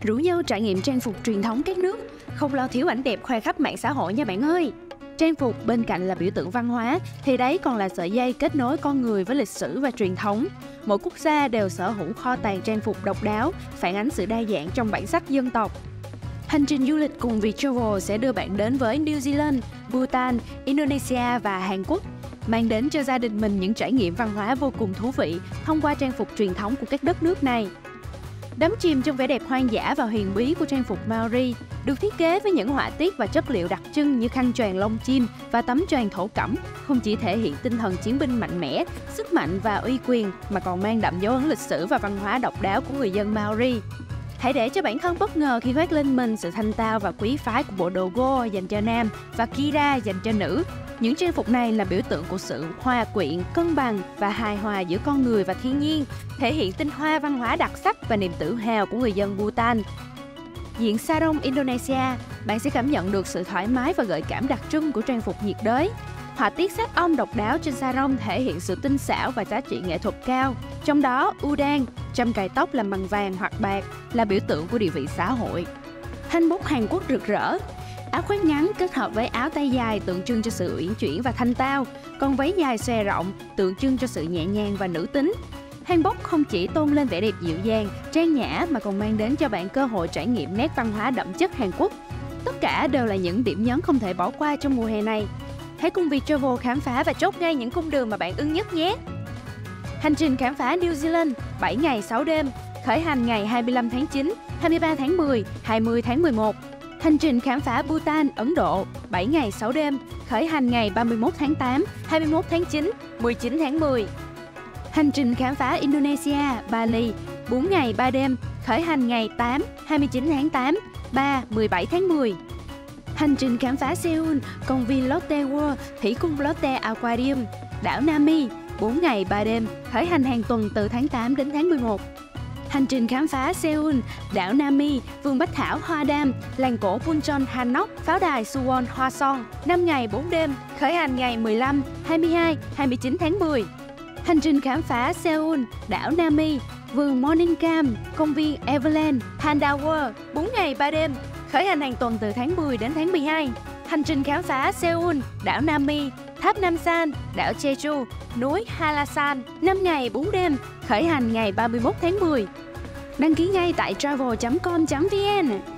Rủ nhau trải nghiệm trang phục truyền thống các nước, không lo thiếu ảnh đẹp khoe khắp mạng xã hội nha bạn ơi. Trang phục bên cạnh là biểu tượng văn hóa, thì đấy còn là sợi dây kết nối con người với lịch sử và truyền thống. Mỗi quốc gia đều sở hữu kho tàng trang phục độc đáo, phản ánh sự đa dạng trong bản sắc dân tộc. Hành trình du lịch cùng Vietravel sẽ đưa bạn đến với New Zealand, Bhutan, Indonesia và Hàn Quốc, mang đến cho gia đình mình những trải nghiệm văn hóa vô cùng thú vị thông qua trang phục truyền thống của các đất nước này. Đắm chìm trong vẻ đẹp hoang dã và huyền bí của trang phục Maori, được thiết kế với những họa tiết và chất liệu đặc trưng như khăn choàng lông chim và tấm choàng thổ cẩm, không chỉ thể hiện tinh thần chiến binh mạnh mẽ, sức mạnh và uy quyền mà còn mang đậm dấu ấn lịch sử và văn hóa độc đáo của người dân Maori. Hãy để cho bản thân bất ngờ khi khoác lên mình sự thanh tao và quý phái của bộ đồ Gho dành cho nam và Kira dành cho nữ. Những trang phục này là biểu tượng của sự hòa quyện, cân bằng và hài hòa giữa con người và thiên nhiên, thể hiện tinh hoa văn hóa đặc sắc và niềm tự hào của người dân Bhutan. Diện Sarong, Indonesia, bạn sẽ cảm nhận được sự thoải mái và gợi cảm đặc trưng của trang phục nhiệt đới. Họa tiết sát ong độc đáo trên sarong thể hiện sự tinh xảo và giá trị nghệ thuật cao. Trong đó, udang, châm cài tóc làm bằng vàng hoặc bạc, là biểu tượng của địa vị xã hội. Hanbok Hàn Quốc rực rỡ. Áo khoác ngắn kết hợp với áo tay dài tượng trưng cho sự uyển chuyển và thanh tao, còn váy dài xòe rộng tượng trưng cho sự nhẹ nhàng và nữ tính. Hanbok không chỉ tôn lên vẻ đẹp dịu dàng, trang nhã mà còn mang đến cho bạn cơ hội trải nghiệm nét văn hóa đậm chất Hàn Quốc. Tất cả đều là những điểm nhấn không thể bỏ qua trong mùa hè này. Hãy cùng Vietravel khám phá và chốt ngay những cung đường mà bạn ưng nhất nhé! Hành trình khám phá New Zealand 7 ngày 6 đêm, khởi hành ngày 25 tháng 9, 23 tháng 10, 20 tháng 11. Hành trình khám phá Bhutan, Ấn Độ 7 ngày 6 đêm, khởi hành ngày 31 tháng 8, 21 tháng 9, 19 tháng 10. Hành trình khám phá Indonesia, Bali 4 ngày 3 đêm, khởi hành ngày 8, 29 tháng 8, 3, 17 tháng 10. Hành trình khám phá Seoul, công viên Lotte World, thủy cung Lotte Aquarium, đảo Nami 4 ngày 3 đêm, khởi hành hàng tuần từ tháng 8 đến tháng 11. Hành trình khám phá Seoul, đảo Nami, vườn Bách Thảo Hoa Đam, làng cổ Pungchon Hanok, pháo đài Suwon Hwaseong 5 ngày 4 đêm, khởi hành ngày 15, 22, 29 tháng 10. Hành trình khám phá Seoul, đảo Nami, vườn Morning Calm, công viên Everland, Panda World 4 ngày 3 đêm, khởi hành hàng tuần từ tháng 10 đến tháng 12. Hành trình khám phá Seoul, đảo Nami, tháp Nam San, đảo Jeju, núi Halasan 5 ngày 4 đêm, khởi hành ngày 31 tháng 10. Đăng ký ngay tại travel.com.vn.